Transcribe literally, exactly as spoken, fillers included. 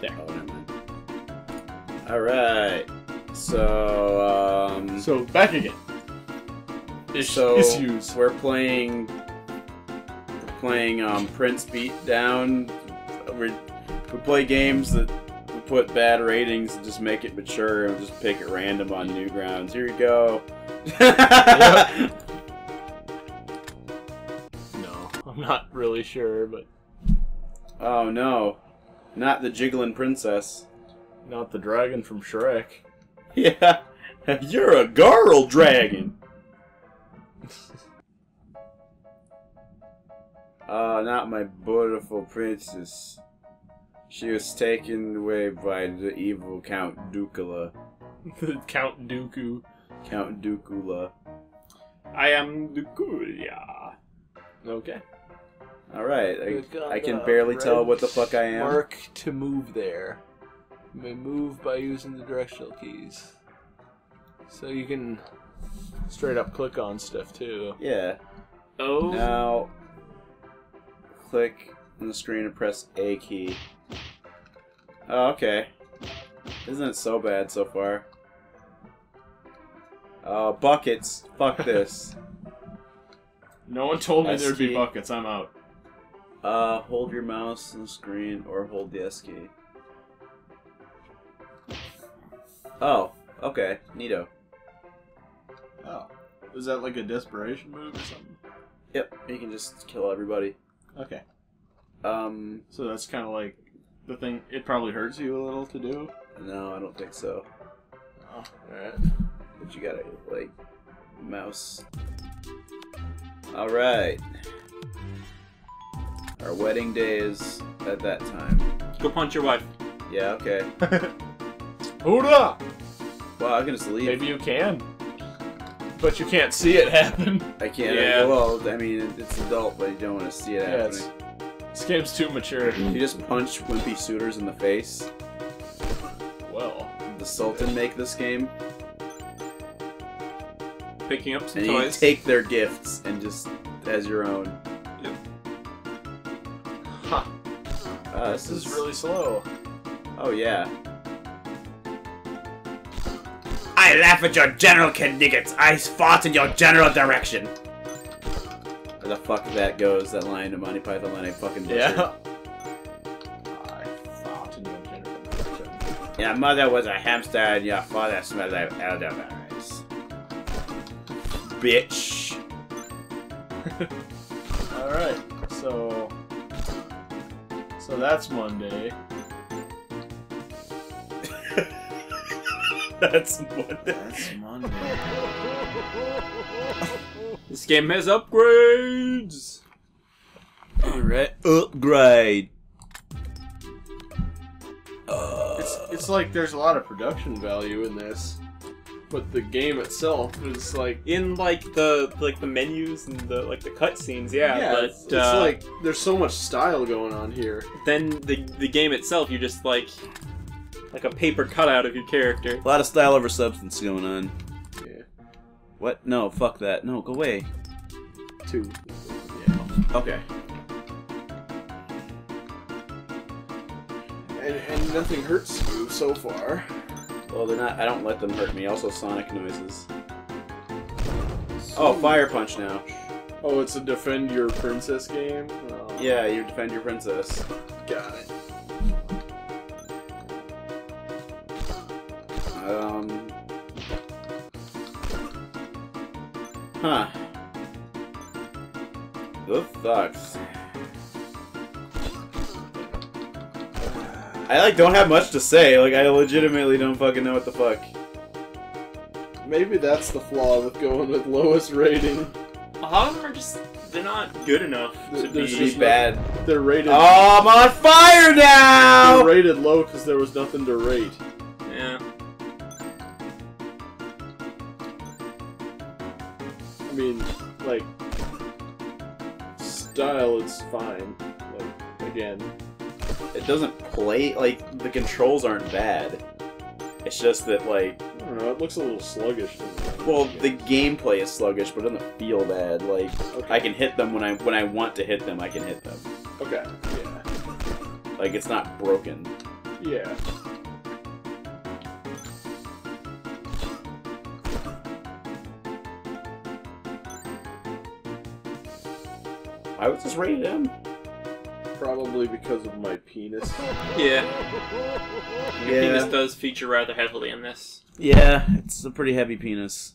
There. Alright. So, um... So, back again. Ish so issues. We're playing... We're playing, um, Prince Beatdown. We're, we play games that we put bad ratings and just make it mature and just pick at random on Newgrounds. Here you go. Yep. No, I'm not really sure, but... Oh, no. Not the jiggling princess. Not the dragon from Shrek. Yeah. You're a girl dragon! Ah, uh, not my beautiful princess. She was taken away by the evil Count Dooku. Count Dooku. Count Dooku. I am Dooku. Okay. Alright, I, I can barely tell what the fuck I am. Mark to move there. You may move by using the directional keys. So you can straight up click on stuff too. Yeah. Oh. Now, click on the screen and press A key. Oh, okay. Isn't it so bad so far? Oh, buckets. Fuck this. No one told me there'd be buckets. I'm out. Uh, hold your mouse on the screen or hold the S key. Oh, okay. Neato. Oh. Was that like a desperation move or something? Yep, you can just kill everybody. Okay. Um. So that's kind of like the thing, it probably hurts you a little to do? No, I don't think so. Oh, alright. But you gotta, like, mouse. Alright. Our wedding day is at that time. Go punch your wife. Yeah, okay. Hoorah! Wow, I can just leave. Maybe you can. But you can't see it happen. I can't. Yeah. I, well, I mean, it's adult, but you don't want to see it yeah, happening. This game's too mature. You just punch wimpy suitors in the face. Well. Did the Sultan make this game? Picking up some and toys. You take their gifts and just as your own. Yep. Huh. Uh, this, this is really slow. Oh, yeah. I laugh at your general connivance. I fought in your general direction. Where the fuck that goes, that line to Monty Python line I fucking butchered. Yeah. I fought in your general direction. Your mother was a hamster and your father smelled like elderberries. Bitch. Alright, so... So that's Monday. That's Monday. That's Monday. This game has upgrades. Alright, upgrade. Uh, it's it's like there's a lot of production value in this, but the game itself is like in like the like the menus and the like the cutscenes. Yeah, yeah, but it's, it's uh, like there's so much style going on here. Then the the game itself, you just like. Like a paper cutout of your character. A lot of style over substance going on. Yeah. What? No, fuck that. No, go away. Two. Yeah. Okay. And, and nothing hurts you so far. Well, they're not. I don't let them hurt me. Also, sonic noises. So oh, fire punch now. Oh, it's a defend your princess game? Oh. Yeah, you defend your princess. Got it. Um. Huh. This sucks. I like don't have much to say. Like I legitimately don't fucking know what the fuck. Maybe that's the flaw with going with lowest rating. A lot of them are just they're not good enough they're, to they're be just bad. Like, they're rated. Oh, I'm on fire now. They're rated low because there was nothing to rate. Yeah. I mean, like, style is fine, like, again. It doesn't play, like, the controls aren't bad. It's just that, like... I don't know, it looks a little sluggish to me. Well, the gameplay is sluggish, but it doesn't feel bad. Like, okay. I can hit them when I when I want to hit them, I can hit them. Okay, yeah. Like, it's not broken. Yeah. I was just rated M. Probably because of my penis. Yeah. Your yeah. penis does feature rather heavily in this. Yeah, it's a pretty heavy penis.